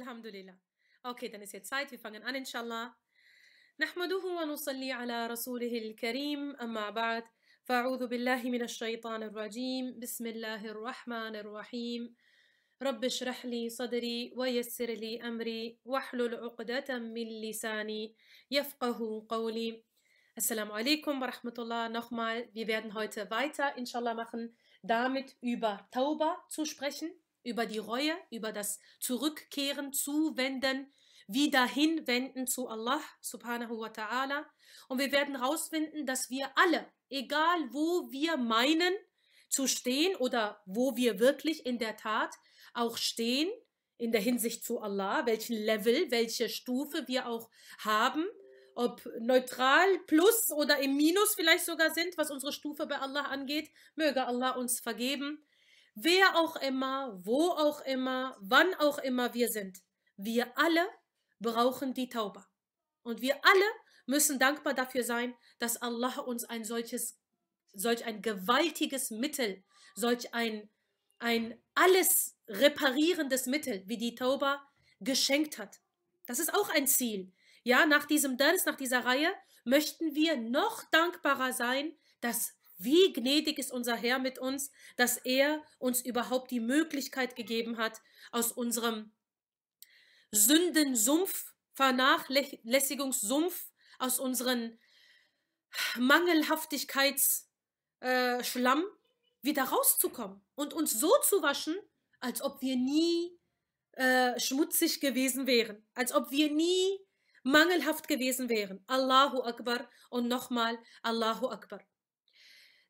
Alhamdulillah. Okay, dann ist jetzt Zeit. Wir fangen an, inshallah. Nahmaduhu wa nusalli ala rasulihil karim, amma ba'd. Fa'udhu billahi minash shaitanir rajim. Bismillahir rahmanir rahim. Rabbi shrah li sadri wa yassir li amri wahlul 'uqdatan min lisani yafqahu qawli. Assalamu alaikum wa rahmatullah. Nochmal, wir werden heute weiter, inshallah, machen, damit über Tauba zu sprechen, über die Reue, über das Zurückkehren, Zuwenden, wieder hinwenden zu Allah subhanahu wa ta'ala. Und wir werden herausfinden, dass wir alle, egal wo wir meinen zu stehen oder wo wir wirklich in der Tat auch stehen, in der Hinsicht zu Allah, welchen Level, welche Stufe wir auch haben, ob neutral, plus oder im Minus vielleicht sogar sind, was unsere Stufe bei Allah angeht, möge Allah uns vergeben. Wer auch immer, wo auch immer, wann auch immer wir sind, wir alle brauchen die Tauba. Und wir alle müssen dankbar dafür sein, dass Allah uns ein solch ein gewaltiges Mittel, solch ein alles reparierendes Mittel wie die Tauba geschenkt hat. Das ist auch ein Ziel. Ja, nach diesem Dars, nach dieser Reihe, möchten wir noch dankbarer sein, dass wie gnädig ist unser Herr mit uns, dass er uns überhaupt die Möglichkeit gegeben hat, aus unserem Sündensumpf, Vernachlässigungssumpf, aus unseren Mangelhaftigkeitsschlamm wieder rauszukommen und uns so zu waschen, als ob wir nie schmutzig gewesen wären, als ob wir nie mangelhaft gewesen wären. Allahu Akbar und nochmal Allahu Akbar.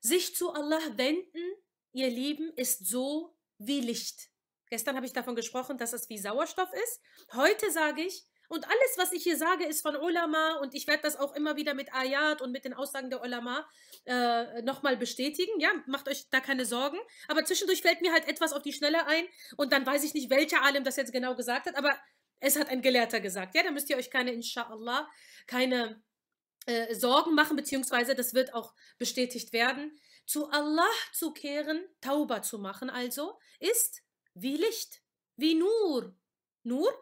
Sich zu Allah wenden, ihr Lieben, ist so wie Licht. Gestern habe ich davon gesprochen, dass es wie Sauerstoff ist. Heute sage ich, und alles, was ich hier sage, ist von Ulama, und ich werde das auch immer wieder mit Ayat und mit den Aussagen der Ulama nochmal bestätigen. Ja, macht euch da keine Sorgen. Aber zwischendurch fällt mir halt etwas auf die Schnelle ein und dann weiß ich nicht, welcher Alim das jetzt genau gesagt hat, aber es hat ein Gelehrter gesagt. Ja, da müsst ihr euch keine, inshallah, keine Sorgen machen, beziehungsweise das wird auch bestätigt werden. Zu Allah zu kehren, Tauba zu machen also, ist wie Licht, wie Nur. Nur,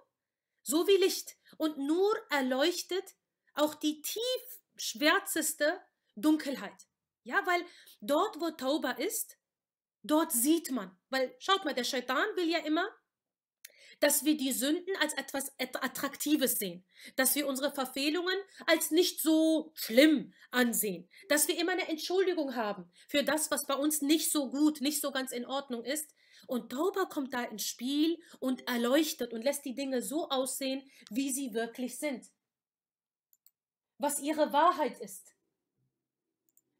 so wie Licht. Und Nur erleuchtet auch die tiefschwärzeste Dunkelheit. Ja, weil dort, wo Tauba ist, dort sieht man. Weil, schaut mal, der Shaitan will ja immer, dass wir die Sünden als etwas Attraktives sehen, dass wir unsere Verfehlungen als nicht so schlimm ansehen, dass wir immer eine Entschuldigung haben für das, was bei uns nicht so gut, nicht so ganz in Ordnung ist. Und Tauba kommt da ins Spiel und erleuchtet und lässt die Dinge so aussehen, wie sie wirklich sind. Was ihre Wahrheit ist,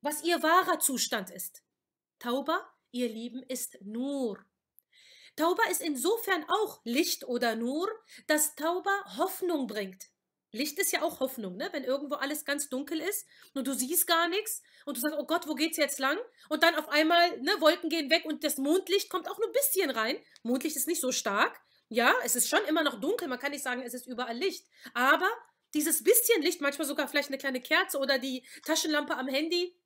was ihr wahrer Zustand ist. Tauba, ihr Lieben, ist Nur. Tauba ist insofern auch Licht oder Nur, dass Tauba Hoffnung bringt. Licht ist ja auch Hoffnung, ne? Wenn irgendwo alles ganz dunkel ist und du siehst gar nichts und du sagst, oh Gott, wo geht's jetzt lang? Und dann auf einmal, ne, Wolken gehen weg und das Mondlicht kommt auch nur ein bisschen rein. Mondlicht ist nicht so stark, ja, es ist schon immer noch dunkel, man kann nicht sagen, es ist überall Licht. Aber dieses bisschen Licht, manchmal sogar vielleicht eine kleine Kerze oder die Taschenlampe am Handy,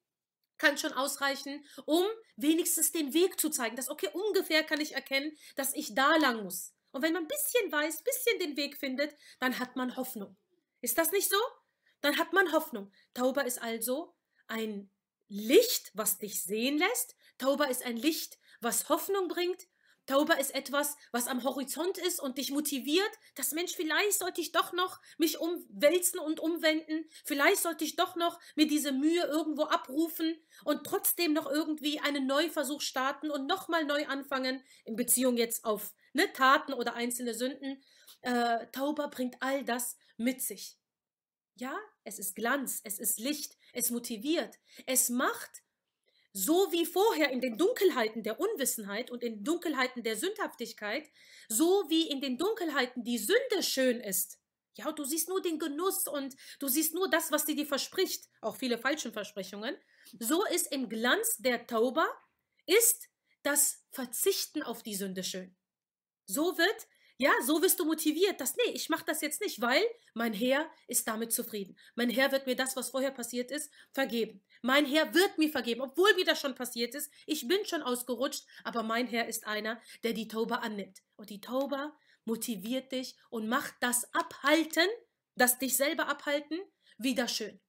kann schon ausreichen, um wenigstens den Weg zu zeigen, dass okay, ungefähr kann ich erkennen, dass ich da lang muss. Und wenn man ein bisschen weiß, ein bisschen den Weg findet, dann hat man Hoffnung. Ist das nicht so? Dann hat man Hoffnung. Tauba ist also ein Licht, was dich sehen lässt. Tauba ist ein Licht, was Hoffnung bringt. Tauba ist etwas, was am Horizont ist und dich motiviert, dass Mensch, vielleicht sollte ich doch noch mich umwälzen und umwenden, vielleicht sollte ich doch noch mir diese Mühe irgendwo abrufen und trotzdem noch irgendwie einen Neuversuch starten und nochmal neu anfangen, in Beziehung jetzt auf, ne, Taten oder einzelne Sünden. Tauba bringt all das mit sich. Ja, es ist Glanz, es ist Licht, es motiviert, es macht, so wie vorher in den Dunkelheiten der Unwissenheit und in Dunkelheiten der Sündhaftigkeit, so wie in den Dunkelheiten die Sünde schön ist. Ja, und du siehst nur den Genuss und du siehst nur das, was sie dir verspricht, auch viele falsche Versprechungen. So ist im Glanz der Tauba, ist das Verzichten auf die Sünde schön. So wird, ja, so wirst du motiviert, dass, nee, ich mache das jetzt nicht, weil mein Herr ist damit zufrieden. Mein Herr wird mir das, was vorher passiert ist, vergeben. Mein Herr wird mir vergeben, obwohl mir das schon passiert ist. Ich bin schon ausgerutscht, aber mein Herr ist einer, der die Tauba annimmt. Und die Tauba motiviert dich und macht das Abhalten, das dich selber abhalten, wieder schön.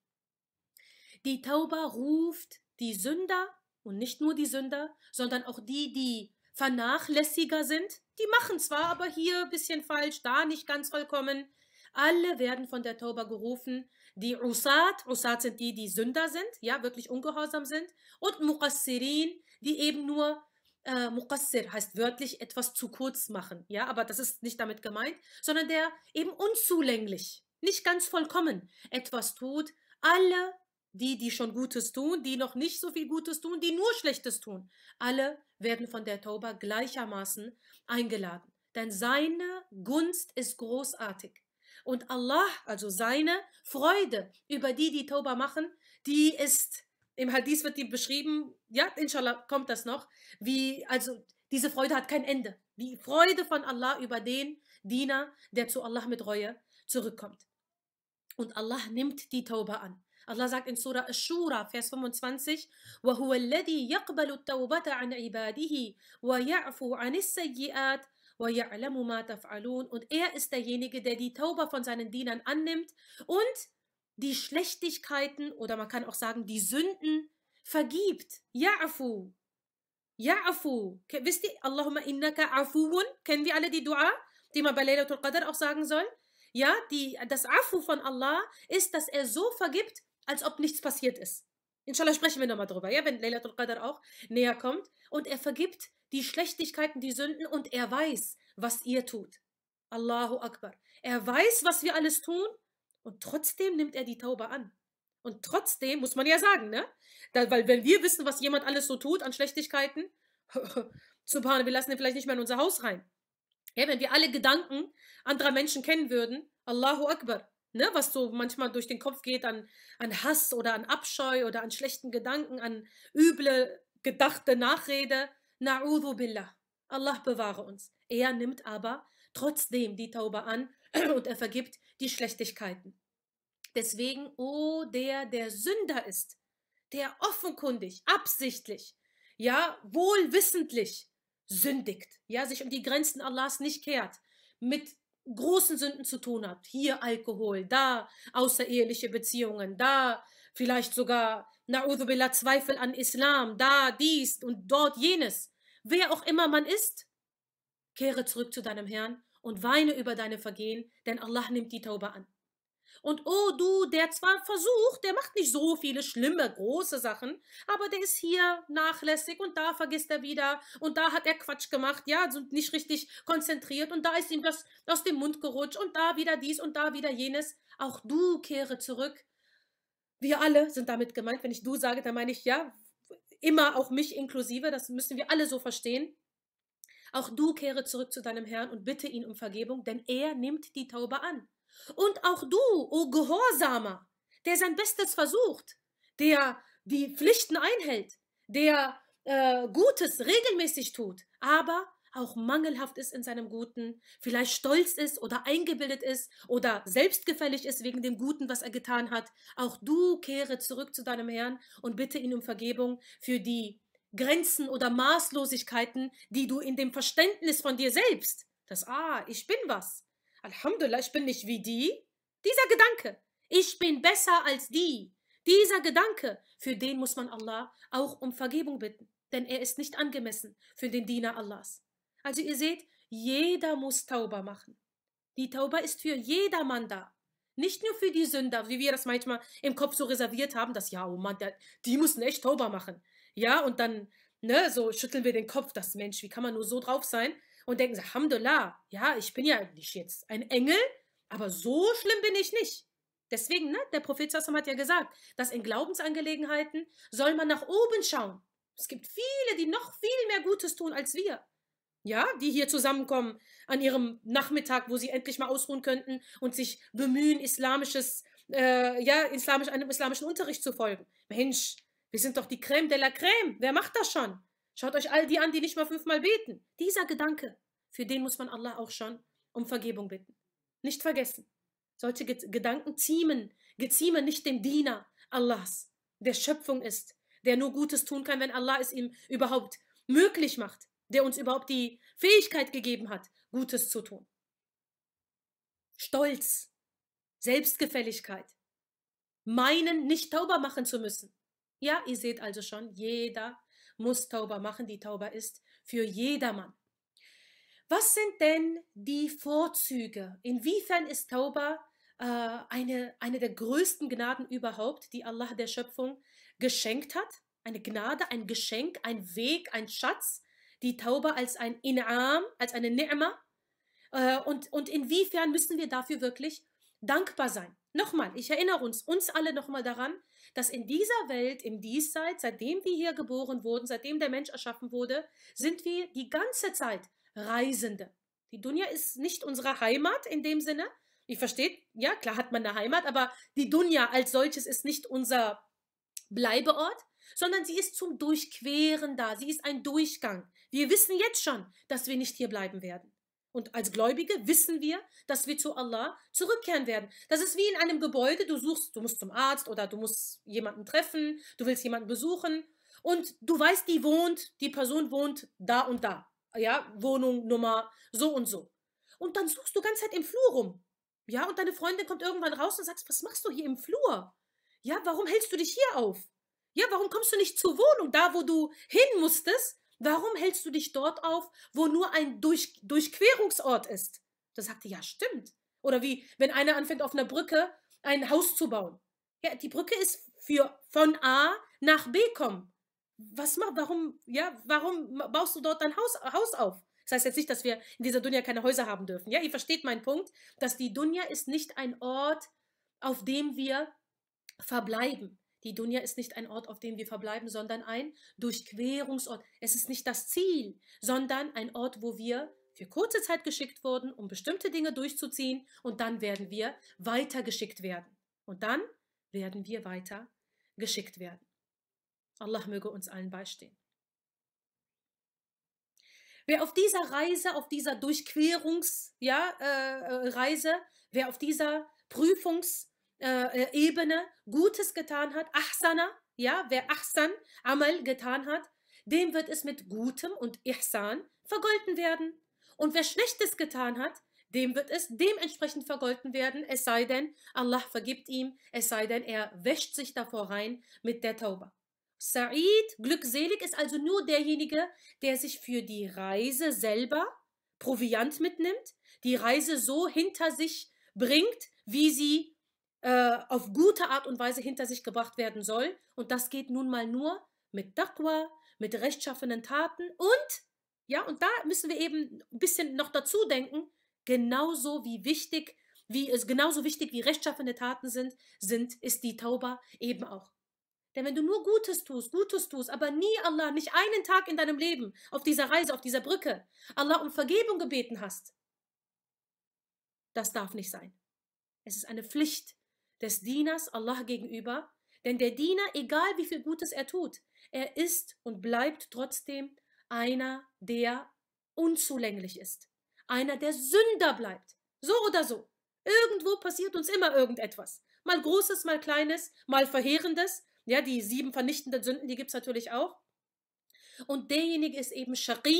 Die Tauba ruft die Sünder, und nicht nur die Sünder, sondern auch die, die Vernachlässiger sind, die machen zwar aber hier ein bisschen falsch, da nicht ganz vollkommen, alle werden von der Tauba gerufen. Die Usat, Usat sind die, die Sünder sind, ja, wirklich ungehorsam sind. Und Muqassirin, die eben nur, Muqassir heißt wörtlich etwas zu kurz machen, ja, aber das ist nicht damit gemeint, sondern der eben unzulänglich, nicht ganz vollkommen etwas tut. Alle, die schon Gutes tun, die noch nicht so viel Gutes tun, die nur Schlechtes tun, alle werden von der Tauba gleichermaßen eingeladen. Denn seine Gunst ist großartig. Und Allah, also seine Freude über die, die Tauba machen, die ist, im Hadith wird die beschrieben, ja, inshallah kommt das noch, wie, also diese Freude hat kein Ende. Die Freude von Allah über den Diener, der zu Allah mit Reue zurückkommt. Und Allah nimmt die Tauba an. Allah sagt in Surah Ash-Shura, Vers 25, وَهُوَ الَّذِي يَقْبَلُ التَّوْبَةَ عَنْ عِبَادِهِ وَيَعْفُو عَنِ السَّيِّئَاتِ. Und er ist derjenige, der die Tauba von seinen Dienern annimmt und die Schlechtigkeiten, oder man kann auch sagen, die Sünden vergibt. Ya'fu. Ya'fu. Wisst ihr, Allahumma innaka afuun, kennen wir alle die Dua, die man bei Laylatul Qadr auch sagen soll? Ja, das Afu von Allah ist, dass er so vergibt, als ob nichts passiert ist. Inshallah sprechen wir nochmal drüber, ja, wenn Laylatul Qadr auch näher kommt. Und er vergibt die Schlechtigkeiten, die Sünden, und er weiß, was ihr tut. Allahu Akbar. Er weiß, was wir alles tun, und trotzdem nimmt er die Tauba an. Und trotzdem muss man ja sagen, ne? Weil wenn wir wissen, was jemand alles so tut an Schlechtigkeiten, Subhan, wir lassen ihn vielleicht nicht mehr in unser Haus rein. Ja, wenn wir alle Gedanken anderer Menschen kennen würden, Allahu Akbar. Ne, was so manchmal durch den Kopf geht an Hass oder an Abscheu oder an schlechten Gedanken, an üble, gedachte Nachrede. Na'udhu billah. Allah bewahre uns. Er nimmt aber trotzdem die Tauba an und er vergibt die Schlechtigkeiten. Deswegen, oh, der Sünder ist, der offenkundig, absichtlich, ja, wohlwissentlich sündigt, ja, sich um die Grenzen Allahs nicht kehrt, mit großen Sünden zu tun hat. Hier Alkohol, da außereheliche Beziehungen, da vielleicht sogar Na'udhu billah, Zweifel an Islam, da dies und dort jenes. Wer auch immer man ist, kehre zurück zu deinem Herrn und weine über deine Vergehen, denn Allah nimmt die Tauba an. Und oh du, der zwar versucht, der macht nicht so viele schlimme, große Sachen, aber der ist hier nachlässig und da vergisst er wieder und da hat er Quatsch gemacht, ja, sind nicht richtig konzentriert und da ist ihm das aus dem Mund gerutscht und da wieder dies und da wieder jenes. Auch du kehre zurück. Wir alle sind damit gemeint. Wenn ich du sage, dann meine ich ja immer auch mich inklusive. Das müssen wir alle so verstehen. Auch du kehre zurück zu deinem Herrn und bitte ihn um Vergebung, denn er nimmt die Tauba an. Und auch du, o Gehorsamer, der sein Bestes versucht, der die Pflichten einhält, der Gutes regelmäßig tut, aber auch mangelhaft ist in seinem Guten, vielleicht stolz ist oder eingebildet ist oder selbstgefällig ist wegen dem Guten, was er getan hat. Auch du kehre zurück zu deinem Herrn und bitte ihn um Vergebung für die Grenzen oder Maßlosigkeiten, die du in dem Verständnis von dir selbst, das, ich bin was. Alhamdulillah, ich bin nicht wie die. Dieser Gedanke, ich bin besser als die. Dieser Gedanke, für den muss man Allah auch um Vergebung bitten, denn er ist nicht angemessen für den Diener Allahs. Also ihr seht, jeder muss Tauba machen. Die Tauba ist für jedermann da. Nicht nur für die Sünder, wie wir das manchmal im Kopf so reserviert haben, dass ja, oh Mann, die müssen echt Tauba machen. Ja, und dann, ne, so schütteln wir den Kopf, dass Mensch, wie kann man nur so drauf sein? Und denken sie, Alhamdulillah, ja, ich bin ja nicht jetzt ein Engel, aber so schlimm bin ich nicht. Deswegen, ne, der Prophet hat ja gesagt, dass in Glaubensangelegenheiten soll man nach oben schauen. Es gibt viele, die noch viel mehr Gutes tun als wir. Ja, die hier zusammenkommen an ihrem Nachmittag, wo sie endlich mal ausruhen könnten und sich bemühen, einem islamischen Unterricht zu folgen. Mensch, wir sind doch die Crème de la Crème. Wer macht das schon? Schaut euch all die an, die nicht mal 5-mal beten. Dieser Gedanke, für den muss man Allah auch schon um Vergebung bitten. Nicht vergessen, solche Gedanken geziemen nicht dem Diener Allahs, der Schöpfung ist, der nur Gutes tun kann, wenn Allah es ihm überhaupt möglich macht, der uns überhaupt die Fähigkeit gegeben hat, Gutes zu tun. Stolz, Selbstgefälligkeit, meinen, nicht Tauber machen zu müssen. Ja, ihr seht also schon, jeder muss Tauber machen, die Tauber ist für jedermann. Was sind denn die Vorzüge? Inwiefern ist Tauber eine der größten Gnaden überhaupt, die Allah der Schöpfung geschenkt hat? Eine Gnade, ein Geschenk, ein Weg, ein Schatz, die Tauber als ein In'am, als eine Ni'ma. Und inwiefern müssen wir dafür wirklich dankbar sein? Nochmal, ich erinnere uns alle nochmal daran, dass in dieser Welt, im Diesseits, seitdem wir hier geboren wurden, seitdem der Mensch erschaffen wurde, sind wir die ganze Zeit Reisende. Die Dunya ist nicht unsere Heimat in dem Sinne. Ihr versteht, ja, klar hat man eine Heimat, aber die Dunya als solches ist nicht unser Bleibeort, sondern sie ist zum Durchqueren da. Sie ist ein Durchgang. Wir wissen jetzt schon, dass wir nicht hier bleiben werden. Und als Gläubige wissen wir, dass wir zu Allah zurückkehren werden. Das ist wie in einem Gebäude, du musst zum Arzt oder du musst jemanden treffen, du willst jemanden besuchen und du weißt, die Person wohnt da und da. Ja, Wohnung, Nummer, so und so. Und dann suchst du die ganze Zeit im Flur rum. Ja, und deine Freundin kommt irgendwann raus und sagt, was machst du hier im Flur? Ja, warum hältst du dich hier auf? Ja, warum kommst du nicht zur Wohnung, da wo du hin musstest? Warum hältst du dich dort auf, wo nur ein Durchquerungsort ist? Da sagt er, ja, stimmt. Oder wie, wenn einer anfängt, auf einer Brücke ein Haus zu bauen. Ja, die Brücke ist von A nach B kommen. Warum baust du dort dein Haus auf? Das heißt jetzt nicht, dass wir in dieser Dunya keine Häuser haben dürfen. Ja, ihr versteht meinen Punkt, dass die Dunya ist nicht ein Ort, auf dem wir verbleiben. Die Dunya ist nicht ein Ort, auf dem wir verbleiben, sondern ein Durchquerungsort. Es ist nicht das Ziel, sondern ein Ort, wo wir für kurze Zeit geschickt wurden, um bestimmte Dinge durchzuziehen. Und dann werden wir weitergeschickt werden. Und dann werden wir weitergeschickt werden. Allah möge uns allen beistehen. Wer auf dieser Reise, auf dieser Durchquerungsreise, wer auf dieser Prüfungs Ebene Gutes getan hat, Ahsana, ja, wer Ahsan, Amal getan hat, dem wird es mit Gutem und Ihsan vergolten werden. Und wer Schlechtes getan hat, dem wird es dementsprechend vergolten werden, es sei denn, Allah vergibt ihm, es sei denn, er wäscht sich davor rein mit der Tauba. Sa'id, glückselig, ist also nur derjenige, der sich für die Reise selber Proviant mitnimmt, die Reise so hinter sich bringt, wie sie auf gute Art und Weise hinter sich gebracht werden soll. Und das geht nun mal nur mit Taqwa, mit rechtschaffenen Taten und, ja, und da müssen wir eben ein bisschen noch dazu denken, genauso wichtig wie rechtschaffene Taten ist die Tauba eben auch. Denn wenn du nur Gutes tust, aber nie Allah, nicht einen Tag in deinem Leben, auf dieser Reise, auf dieser Brücke, Allah um Vergebung gebeten hast, das darf nicht sein. Es ist eine Pflicht des Dieners Allah gegenüber, denn der Diener, egal wie viel Gutes er tut, er ist und bleibt trotzdem einer, der unzulänglich ist, einer, der Sünder bleibt, so oder so. Irgendwo passiert uns immer irgendetwas, mal Großes, mal Kleines, mal Verheerendes, ja, die 7 vernichtenden Sünden, die gibt es natürlich auch. Und derjenige ist eben Shaqi,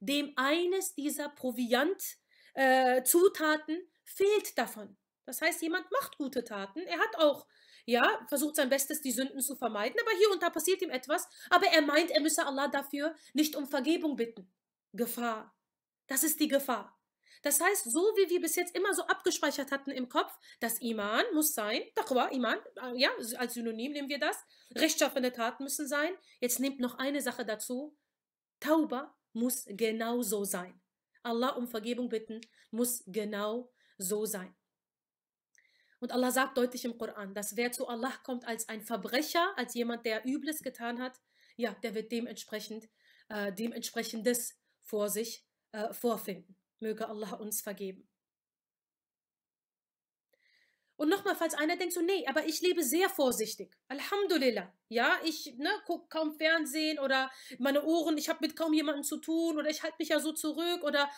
dem eines dieser Proviant-Zutaten fehlt davon. Das heißt, jemand macht gute Taten, er hat auch, ja, versucht sein Bestes, die Sünden zu vermeiden, aber hier und da passiert ihm etwas, aber er meint, er müsse Allah dafür nicht um Vergebung bitten. Gefahr. Das ist die Gefahr. Das heißt, so wie wir bis jetzt immer so abgespeichert hatten im Kopf, das Iman muss sein, Taqwa, Iman, ja, als Synonym nehmen wir das, rechtschaffene Taten müssen sein. Jetzt nehmt noch eine Sache dazu, Tauba muss genauso sein. Allah um Vergebung bitten muss genau so sein. Und Allah sagt deutlich im Koran, dass wer zu Allah kommt als ein Verbrecher, als jemand, der Übles getan hat, ja, der wird dementsprechendes vor sich vorfinden. Möge Allah uns vergeben. Und nochmal, falls einer denkt so, nee, aber ich lebe sehr vorsichtig. Alhamdulillah. Ja, ich gucke kaum Fernsehen oder meine Ohren, ich habe mit kaum jemandem zu tun oder ich halte mich ja so zurück oder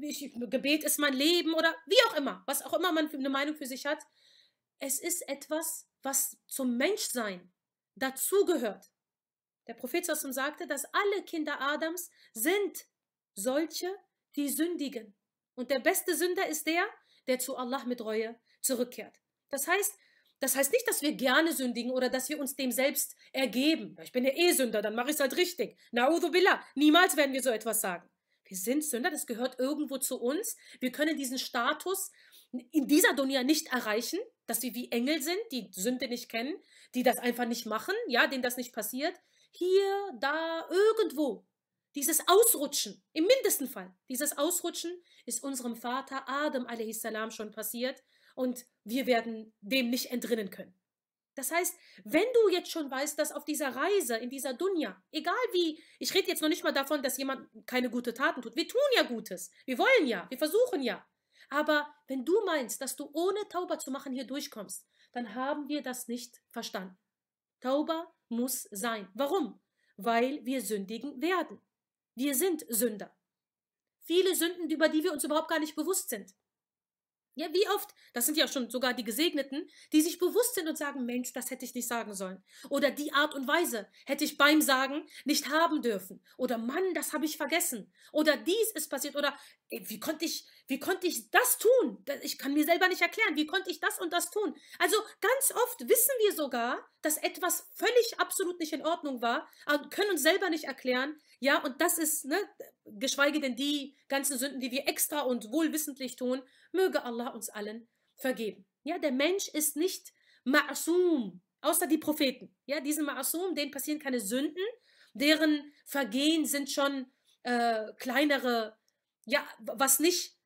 Gebet ist mein Leben oder wie auch immer, was auch immer man für eine Meinung für sich hat. Es ist etwas, was zum Menschsein dazugehört. Der Prophet sagte, dass alle Kinder Adams sind solche, die sündigen. Und der beste Sünder ist der, der zu Allah mit Reue zurückkehrt. Das heißt nicht, dass wir gerne sündigen oder dass wir uns dem selbst ergeben. Ich bin ja eh Sünder, dann mache ich es halt richtig. Na'udhu billah, niemals werden wir so etwas sagen. Wir sind Sünder, das gehört irgendwo zu uns. Wir können diesen Status in dieser Dunya nicht erreichen, dass wir wie Engel sind, die Sünde nicht kennen, die das einfach nicht machen, ja, denen das nicht passiert. Hier, da, irgendwo. Dieses Ausrutschen, im mindesten Fall, dieses Ausrutschen ist unserem Vater Adam a.s. schon passiert und wir werden dem nicht entrinnen können. Das heißt, wenn du jetzt schon weißt, dass auf dieser Reise, in dieser Dunya, egal wie, ich rede jetzt noch nicht mal davon, dass jemand keine guten Taten tut. Wir tun ja Gutes, wir wollen ja, wir versuchen ja. Aber wenn du meinst, dass du ohne Tauba zu machen hier durchkommst, dann haben wir das nicht verstanden. Tauba muss sein. Warum? Weil wir sündigen werden. Wir sind Sünder. Viele Sünden, über die wir uns überhaupt gar nicht bewusst sind. Ja, wie oft, das sind ja schon sogar die Gesegneten, die sich bewusst sind und sagen, Mensch, das hätte ich nicht sagen sollen. Oder die Art und Weise hätte ich beim Sagen nicht haben dürfen. Oder Mann, das habe ich vergessen. Oder dies ist passiert. Oder ey, wie konnte ich das tun? Ich kann mir selber nicht erklären, wie konnte ich das und das tun? Also ganz oft wissen wir sogar, dass etwas völlig absolut nicht in Ordnung war, können uns selber nicht erklären. Ja, und das ist, ne, geschweige denn die ganzen Sünden, die wir extra und wohlwissentlich tun, möge Allah uns allen vergeben. Ja, der Mensch ist nicht ma'asum, außer die Propheten. Ja, diesen ma'asum, denen passieren keine Sünden, deren Vergehen sind schon kleinere, ja, was nicht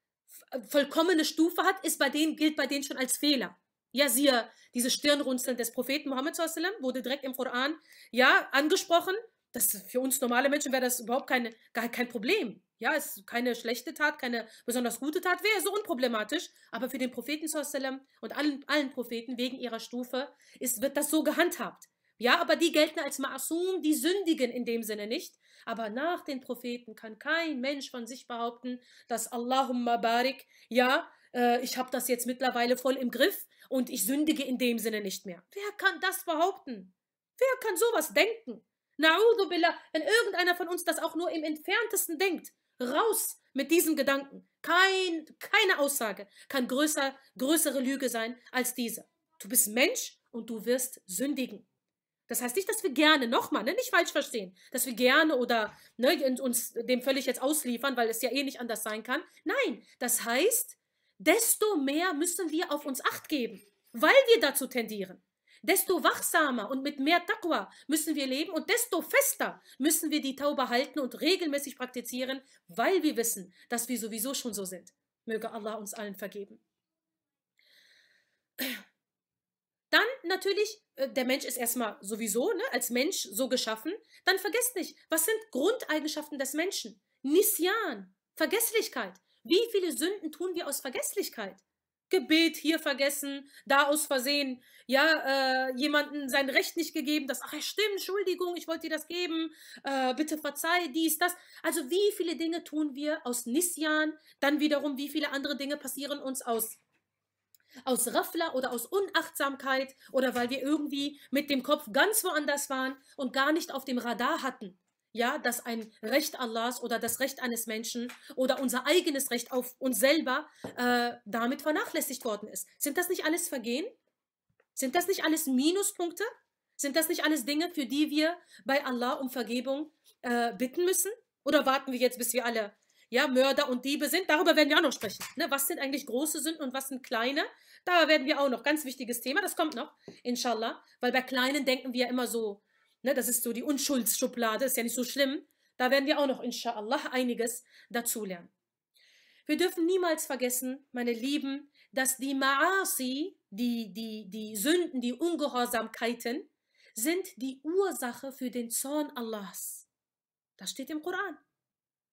vollkommene Stufe hat, ist bei denen, gilt bei denen schon als Fehler. Ja, siehe, diese Stirnrunzeln des Propheten Mohammed sallallahu alaihi wasallam wurde direkt im Koran, ja, angesprochen. Das für uns normale Menschen wäre das überhaupt gar kein Problem. Ja, es ist keine schlechte Tat, keine besonders gute Tat, wäre so unproblematisch. Aber für den Propheten und allen Propheten wegen ihrer Stufe wird das so gehandhabt. Ja, aber die gelten als Ma'asum, die sündigen in dem Sinne nicht. Aber nach den Propheten kann kein Mensch von sich behaupten, dass Allahumma barik, ja, ich habe das jetzt mittlerweile voll im Griff und ich sündige in dem Sinne nicht mehr. Wer kann das behaupten? Wer kann sowas denken? Na'udhu billah, wenn irgendeiner von uns das auch nur im Entferntesten denkt, raus mit diesem Gedanken. Keine Aussage kann größere Lüge sein als diese. Du bist Mensch und du wirst sündigen. Das heißt nicht, dass wir gerne, nochmal, ne, nicht falsch verstehen, dass wir gerne oder ne, uns dem völlig jetzt ausliefern, weil es ja eh nicht anders sein kann. Nein, das heißt, desto mehr müssen wir auf uns Acht geben, weil wir dazu tendieren. Desto wachsamer und mit mehr Taqwa müssen wir leben und desto fester müssen wir die Tauba halten und regelmäßig praktizieren, weil wir wissen, dass wir sowieso schon so sind. Möge Allah uns allen vergeben. Dann natürlich, der Mensch ist erstmal sowieso, ne, als Mensch so geschaffen. Dann vergesst nicht, was sind Grundeigenschaften des Menschen? Nisyan, Vergesslichkeit. Wie viele Sünden tun wir aus Vergesslichkeit? Gebet hier vergessen, da aus Versehen, ja, jemandem sein Recht nicht gegeben, das, ach ja, stimmt, Entschuldigung, ich wollte dir das geben, bitte verzeih, dies, das. Also wie viele Dinge tun wir aus Nisyan, dann wiederum wie viele andere Dinge passieren uns aus Raffler oder aus Unachtsamkeit oder weil wir irgendwie mit dem Kopf ganz woanders waren und gar nicht auf dem Radar hatten. Ja, dass ein Recht Allahs oder das Recht eines Menschen oder unser eigenes Recht auf uns selber damit vernachlässigt worden ist. Sind das nicht alles Vergehen? Sind das nicht alles Minuspunkte? Sind das nicht alles Dinge, für die wir bei Allah um Vergebung bitten müssen? Oder warten wir jetzt, bis wir alle, ja, Mörder und Diebe sind? Darüber werden wir auch noch sprechen. Ne? Was sind eigentlich große Sünden und was sind kleine? Da werden wir auch noch. Ganz wichtiges Thema, das kommt noch, inshallah. Weil bei kleinen denken wir ja immer so, das ist so die Unschuldsschublade, ist ja nicht so schlimm. Da werden wir auch noch, inshallah, einiges dazulernen. Wir dürfen niemals vergessen, meine Lieben, dass die Ma'asi, die Sünden, die Ungehorsamkeiten, sind die Ursache für den Zorn Allahs. Das steht im Koran,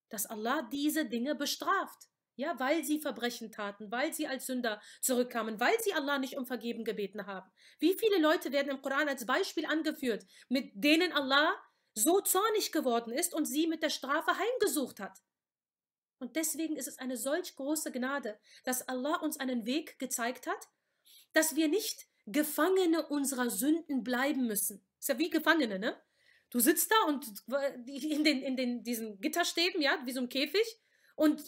dass Allah diese Dinge bestraft. Ja, weil sie Verbrechen taten, weil sie als Sünder zurückkamen, weil sie Allah nicht um Vergeben gebeten haben. Wie viele Leute werden im Koran als Beispiel angeführt, mit denen Allah so zornig geworden ist und sie mit der Strafe heimgesucht hat? Und deswegen ist es eine solch große Gnade, dass Allah uns einen Weg gezeigt hat, dass wir nicht Gefangene unserer Sünden bleiben müssen. Ist ja wie Gefangene, ne? Du sitzt da und in diesen Gitterstäben, ja, wie so ein Käfig und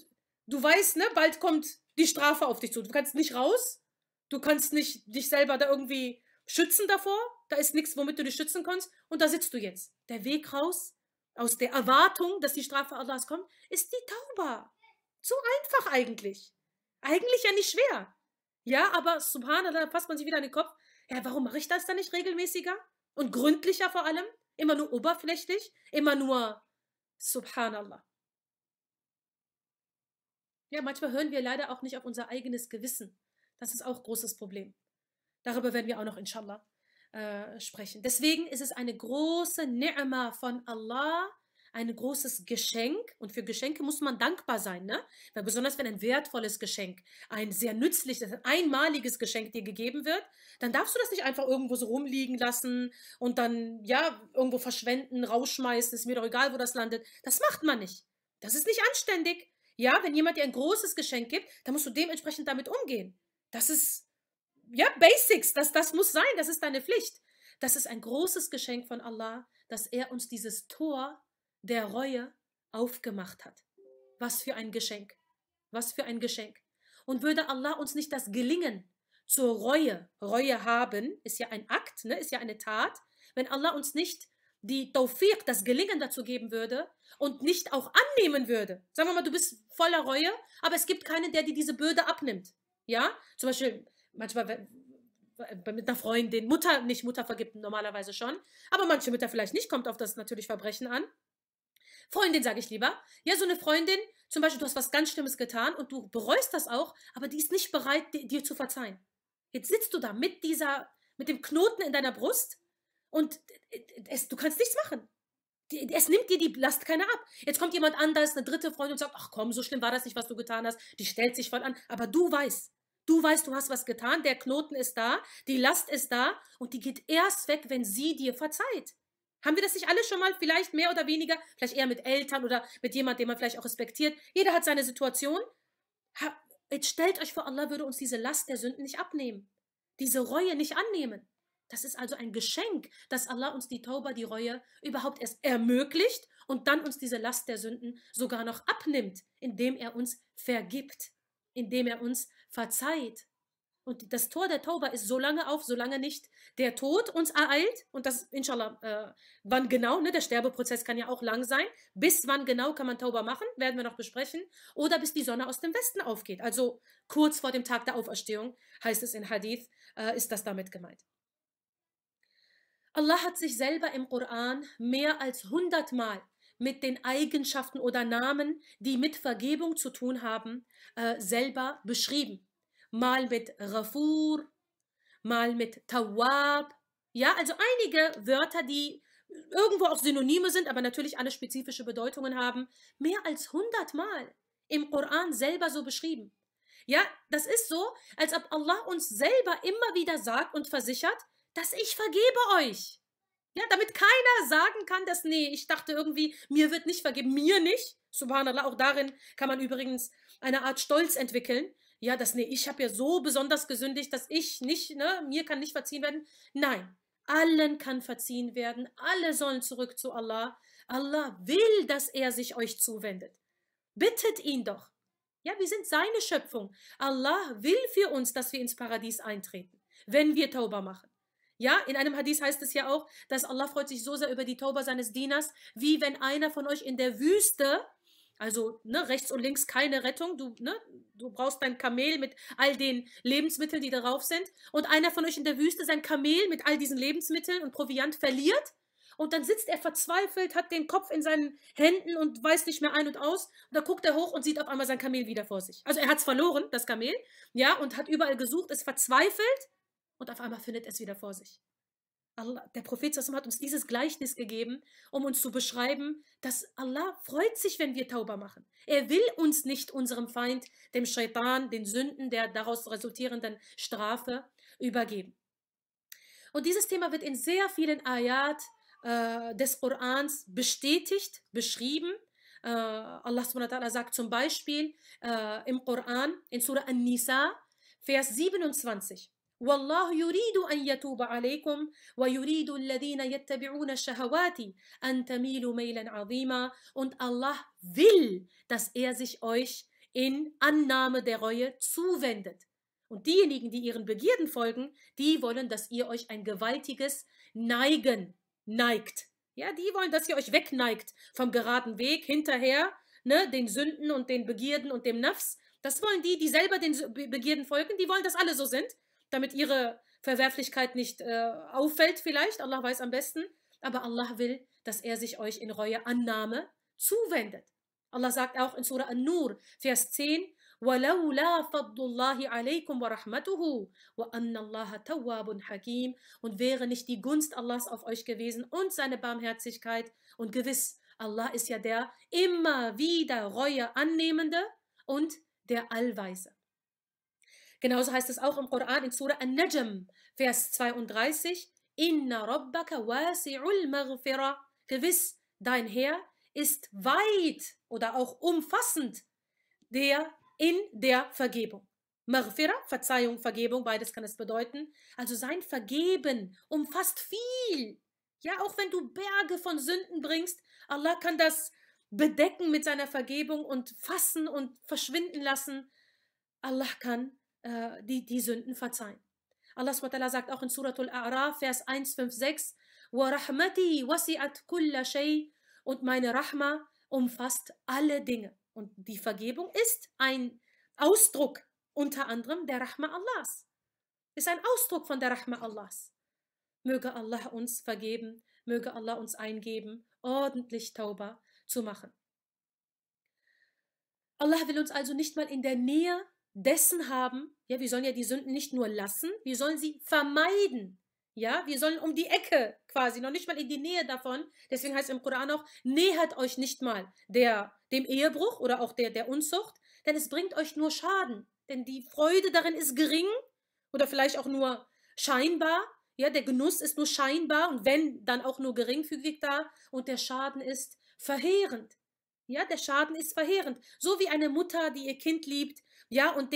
du weißt, ne, bald kommt die Strafe auf dich zu. Du kannst nicht raus, du kannst nicht dich selber da irgendwie schützen davor, da ist nichts, womit du dich schützen kannst und da sitzt du jetzt. Der Weg raus aus der Erwartung, dass die Strafe Allahs kommt, ist die Tauba. So einfach eigentlich. Eigentlich ja nicht schwer. Ja, aber subhanallah, passt man sich wieder an den Kopf. Ja, warum mache ich das dann nicht regelmäßiger? Und gründlicher vor allem? Immer nur oberflächlich? Immer nur subhanallah. Ja, manchmal hören wir leider auch nicht auf unser eigenes Gewissen. Das ist auch ein großes Problem. Darüber werden wir auch noch inshallah sprechen. Deswegen ist es eine große Ni'ma von Allah, ein großes Geschenk. Und für Geschenke muss man dankbar sein, ne? Weil besonders wenn ein wertvolles Geschenk, ein sehr nützliches, einmaliges Geschenk dir gegeben wird, dann darfst du das nicht einfach irgendwo so rumliegen lassen und dann, ja, irgendwo verschwenden, rausschmeißen, ist mir doch egal, wo das landet. Das macht man nicht. Das ist nicht anständig. Ja, wenn jemand dir ein großes Geschenk gibt, dann musst du dementsprechend damit umgehen. Das ist, ja, Basics, das muss sein, das ist deine Pflicht. Das ist ein großes Geschenk von Allah, dass er uns dieses Tor der Reue aufgemacht hat. Was für ein Geschenk, was für ein Geschenk. Und würde Allah uns nicht das Gelingen zur Reue haben, ist ja ein Akt, ne, ist ja eine Tat, wenn Allah uns nicht die Tawfiq, das Gelingen dazu geben würde und nicht auch annehmen würde. Sagen wir mal, du bist voller Reue, aber es gibt keinen, der dir diese Bürde abnimmt. Ja, zum Beispiel manchmal mit einer Freundin, Mutter, nicht Mutter vergibt normalerweise schon, aber manche Mütter vielleicht nicht, kommt auf das natürlich Verbrechen an. Freundin sage ich lieber. Ja, so eine Freundin, zum Beispiel, du hast was ganz Schlimmes getan und du bereust das auch, aber die ist nicht bereit, dir zu verzeihen. Jetzt sitzt du da mit dem Knoten in deiner Brust und du kannst nichts machen. Es nimmt dir die Last keiner ab. Jetzt kommt jemand anders, eine dritte Freundin und sagt, ach komm, so schlimm war das nicht, was du getan hast. Die stellt sich voll an, aber du weißt, du hast was getan, der Knoten ist da, die Last ist da und die geht erst weg, wenn sie dir verzeiht. Haben wir das nicht alle schon mal, vielleicht mehr oder weniger, vielleicht eher mit Eltern oder mit jemandem, den man vielleicht auch respektiert. Jeder hat seine Situation. Jetzt stellt euch vor, Allah würde uns diese Last der Sünden nicht abnehmen, diese Reue nicht annehmen. Das ist also ein Geschenk, dass Allah uns die Tauba, die Reue überhaupt erst ermöglicht und dann uns diese Last der Sünden sogar noch abnimmt, indem er uns vergibt, indem er uns verzeiht. Und das Tor der Tauba ist so lange auf, solange nicht der Tod uns ereilt, und das, inshallah, wann genau, ne, der Sterbeprozess kann ja auch lang sein, bis wann genau kann man Tauba machen, werden wir noch besprechen, oder bis die Sonne aus dem Westen aufgeht. Also kurz vor dem Tag der Auferstehung, heißt es in Hadith, ist das damit gemeint. Allah hat sich selber im Koran mehr als 100-mal mit den Eigenschaften oder Namen, die mit Vergebung zu tun haben, selber beschrieben. Mal mit Ghafur, mal mit Tawwab. Ja, also einige Wörter, die irgendwo auch Synonyme sind, aber natürlich alle spezifische Bedeutungen haben, mehr als 100-mal im Koran selber so beschrieben. Ja, das ist so, als ob Allah uns selber immer wieder sagt und versichert, dass ich vergebe euch. Ja, damit keiner sagen kann, dass, nee, ich dachte irgendwie, mir wird nicht vergeben, mir nicht. Subhanallah, auch darin kann man übrigens eine Art Stolz entwickeln. Ja, dass, nee, ich habe ja so besonders gesündigt, dass ich nicht, ne, mir kann nicht verziehen werden. Nein, allen kann verziehen werden, alle sollen zurück zu Allah. Allah will, dass er sich euch zuwendet. Bittet ihn doch. Ja, wir sind seine Schöpfung. Allah will für uns, dass wir ins Paradies eintreten, wenn wir Tauba machen. Ja, in einem Hadith heißt es ja auch, dass Allah freut sich so sehr über die Tauba seines Dieners, wie wenn einer von euch in der Wüste, also, ne, rechts und links keine Rettung, du brauchst dein Kamel mit all den Lebensmitteln, die darauf sind, und einer von euch in der Wüste sein Kamel mit all diesen Lebensmitteln und Proviant verliert und dann sitzt er verzweifelt, hat den Kopf in seinen Händen und weiß nicht mehr ein und aus und dann guckt er hoch und sieht auf einmal sein Kamel wieder vor sich. Also er hat es verloren, das Kamel, ja, und hat überall gesucht, ist verzweifelt. Und auf einmal findet es wieder vor sich. Allah, der Prophet hat uns dieses Gleichnis gegeben, um uns zu beschreiben, dass Allah freut sich, wenn wir Tauba machen. Er will uns nicht unserem Feind, dem Shaitan, den Sünden, der daraus resultierenden Strafe übergeben. Und dieses Thema wird in sehr vielen Ayat des Korans bestätigt, beschrieben. Allah sagt zum Beispiel im Koran, in Surah An-Nisa, Vers 27, والله يريد أن يتوب عليكم ويريد الذين يتبعون الشهوات أن تميلوا ميلا عظيما. Und Allah will, dass er sich euch in Annahme der Reue zuwendet. Und diejenigen, die ihren Begierden folgen, die wollen, dass ihr euch ein gewaltiges Neigen neigt. Ja, die wollen, dass ihr euch wegneigt vom geraden Weg hinterher, ne, den Sünden und den Begierden und dem Nafs. Das wollen die, die selber den Begierden folgen, die wollen, dass alle so sind, damit ihre Verwerflichkeit nicht auffällt vielleicht, Allah weiß am besten. Aber Allah will, dass er sich euch in Reue Annahme zuwendet. Allah sagt auch in Surah An-Nur, Vers 10, وَلَوْلَا فَضْلُ اللَّهِ عَلَيْكُمْ وَرَحْمَتُهُ وَأَنَّ اللَّهَ تَوَّابٌ حَكِيمٌ. Und wäre nicht die Gunst Allahs auf euch gewesen und seine Barmherzigkeit. Und gewiss, Allah ist ja der immer wieder Reue annehmende und der Allweise. Genauso heißt es auch im Koran in Surah An-Najm, Vers 32, Inna rabbaka wasi'ul maghfira. Gewiss, dein Herr ist weit oder auch umfassend in der Vergebung. Maghfira, Verzeihung, Vergebung, beides kann es bedeuten. Also sein Vergeben umfasst viel. Ja, auch wenn du Berge von Sünden bringst, Allah kann das bedecken mit seiner Vergebung und fassen und verschwinden lassen. Allah kann die Sünden verzeihen. Allah SWT sagt auch in Suratul A'raf, Vers 156, وَرَحْمَتِي وَسِعَتْ كُلَّ شَيْءٍ. Und meine Rahma umfasst alle Dinge. Und die Vergebung ist ein Ausdruck unter anderem der Rahma Allahs. Ist ein Ausdruck von der Rahma Allahs. Möge Allah uns vergeben, möge Allah uns eingeben, ordentlich Tauba zu machen. Allah will uns also nicht mal in der Nähe dessen haben, ja, wir sollen ja die Sünden nicht nur lassen, wir sollen sie vermeiden, ja, wir sollen um die Ecke quasi, noch nicht mal in die Nähe davon, deswegen heißt im Koran auch, nähert euch nicht mal dem Ehebruch oder auch der Unzucht, denn es bringt euch nur Schaden, denn die Freude darin ist gering oder vielleicht auch nur scheinbar, ja, der Genuss ist nur scheinbar und wenn, dann auch nur geringfügig da und der Schaden ist verheerend. Ja, der Schaden ist verheerend. So wie eine Mutter, die ihr Kind liebt, ja, und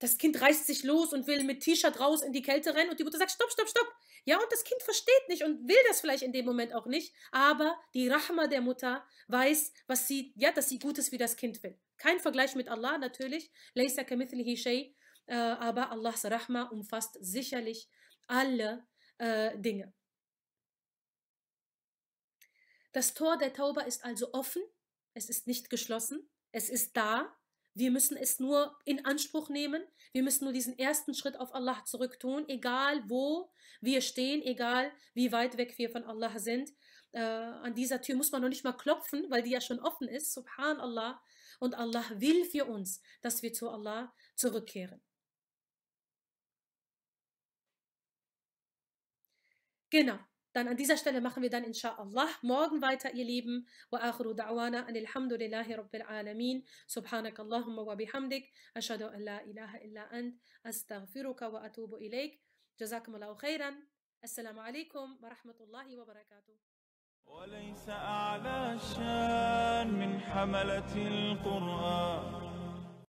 das Kind reißt sich los und will mit T-Shirt raus in die Kälte rennen und die Mutter sagt, stopp, stopp, stopp. Ja, und das Kind versteht nicht und will das vielleicht in dem Moment auch nicht, aber die Rahma der Mutter weiß, was sie, ja, dass sie Gutes für das Kind will. Kein Vergleich mit Allah natürlich, Laysa kamithlihi shay, aber Allahs Rahma umfasst sicherlich alle Dinge. Das Tor der Tauba ist also offen. Es ist nicht geschlossen, es ist da, wir müssen es nur in Anspruch nehmen, wir müssen nur diesen ersten Schritt auf Allah zurück tun, egal wo wir stehen, egal wie weit weg wir von Allah sind. An dieser Tür muss man noch nicht mal klopfen, weil die ja schon offen ist, subhanallah, und Allah will für uns, dass wir zu Allah zurückkehren. Genau. Dann an dieser Stelle machen wir dann inshallah morgen weiter, ihr Lieben. Wa akhiru da'wana anil hamdulillahi rabbil alamin. Subhanakallahumma wa bihamdik. Ashhadu an la ilaha illa ant. Astaghfiruka wa atubu ilaik. Jazakumullahu khairan. Assalamu alaikum wa rahmatullahi wa barakatuh. وليس أعلى الشان من حملة القرآن